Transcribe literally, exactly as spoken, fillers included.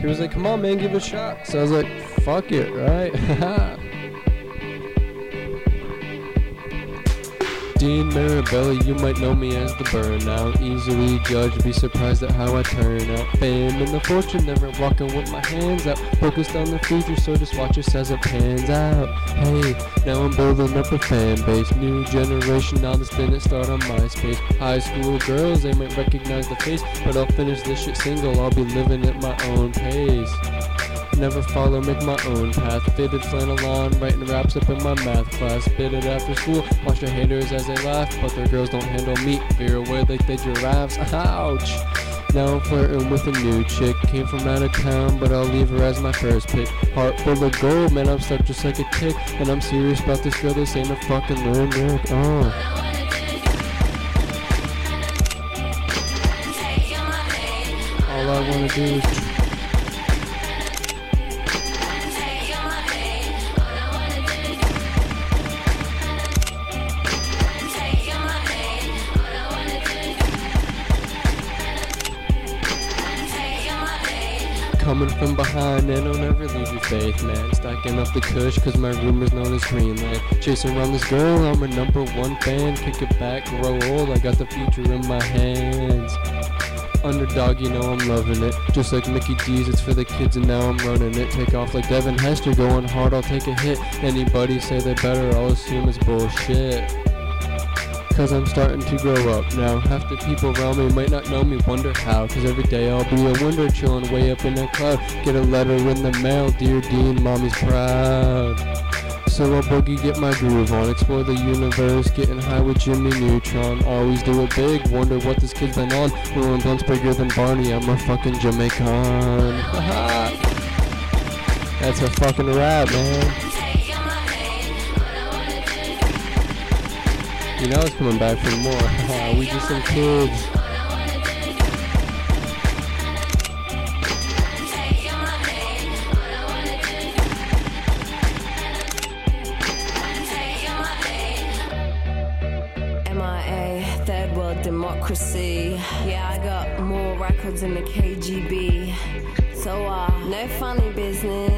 He was like, come on, man, give it a shot. So I was like, fuck it, right? Dean Mirabelli, you might know me as the burnout. Easily judged, be surprised at how I turn out. Fame and the fortune, never walking with my hands out. Focused on the future, so just watch us as it pans out. Hey, now I'm building up a fan base. New generation, now this didn't start on MySpace. High school girls, they might recognize the face, but I'll finish this shit single, I'll be living at my own pace. Never follow, make my own path. Fitted flannel on, writing raps up in my math class. Fitted after school, watch the haters as they laugh, but their girls don't handle me, veer away like they giraffes. Ouch! Now I'm flirting with a new chick. Came from out of town, but I'll leave her as my first pick. Heart full of gold, man, I'm stuck just like a tick. And I'm serious about this girl, this ain't a fucking lyric. Oh. All I wanna do is coming from behind, and I'll never leave your faith, man. Stacking up the kush, cause my room is known as Greenland. Chasing around this girl, I'm her number one fan. Kick it back, grow old, I got the future in my hands. Underdog, you know I'm loving it. Just like Mickey D's, it's for the kids and now I'm running it. Take off like Devin Hester, going hard, I'll take a hit. Anybody say they better, I'll assume it's bullshit. Cause I'm starting to grow up now. Half the people around me might not know me, wonder how. Cause every day I'll be a wonder, chillin' way up in a cloud. Get a letter in the mail, dear Dean, mommy's proud. So I'll boogie, get my groove on. Explore the universe, getting high with Jimmy Neutron. Always do it big, wonder what this kid's been on. Rolling blunts bigger than Barney, I'm a fucking Jamaican. That's a fucking rap, man. You know it's coming back for more. We just some kids. M I A, Third World Democracy. Yeah, I got more records than the K G B. So, uh, no funny business.